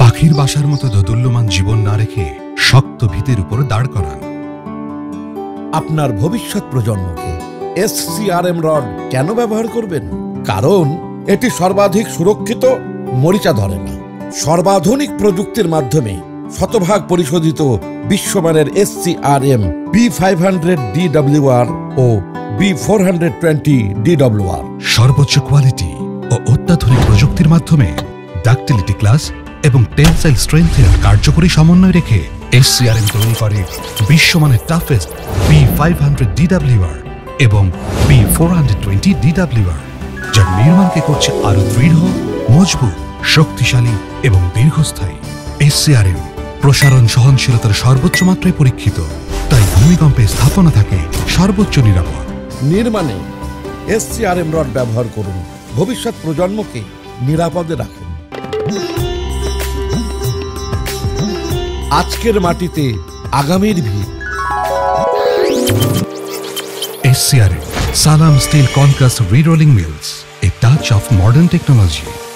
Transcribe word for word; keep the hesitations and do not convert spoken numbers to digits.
পাখির বাসার মতো দোদুল্যমান জীবন না রেখে শক্ত ভিতের উপর দাঁড় করান। আপনার ভবিষ্যৎ প্রজন্মকে এসসিআরএম রড কেন ব্যবহার করবেন? কারণ এটি সর্বাধিক সুরক্ষিত, মরিচা ধরে না। সর্বাধুনিক প্রযুক্তির মাধ্যমে শতভাগ পরিশোধিত বিশ্বমানের SCRM B five hundred DWR ও বি ফোর টোয়েন্টি ডিডব্লিউআর সর্বোচ্চ কোয়ালিটি ও অত্যাধুনিক প্রযুক্তির মাধ্যমে ডাকটিলিটি ক্লাস এবং টেনসাইল স্ট্রেংথের কার্যকরী সমন্বয় রেখে এসসিআরএম তৈরি করে বিশ্বমানের toughest B five hundred DWR এবং বি ফোর টোয়েন্টি ডিডব্লিউআর, যা নির্মাণকে করছে আরো দৃঢ়, মজবুত, শক্তিশালী এবং দীর্ঘস্থায়ী। এসসিআরএম প্রসারণ সহনশীলতার সর্বোচ্চ মাত্রায় পরীক্ষিত, তাই ভূমিকম্পে স্থাপনা থাকে সর্বোচ্চ নিরাপদ। নির্মাণে এসসিআরএম রড ব্যবহার করুন, ভবিষ্যৎ প্রজন্মকে নিরাপদে রাখুন। আজকের মাটিতে আগামীর ভিত। SCRM Salam steel concast rerolling mills, a touch of modern technology.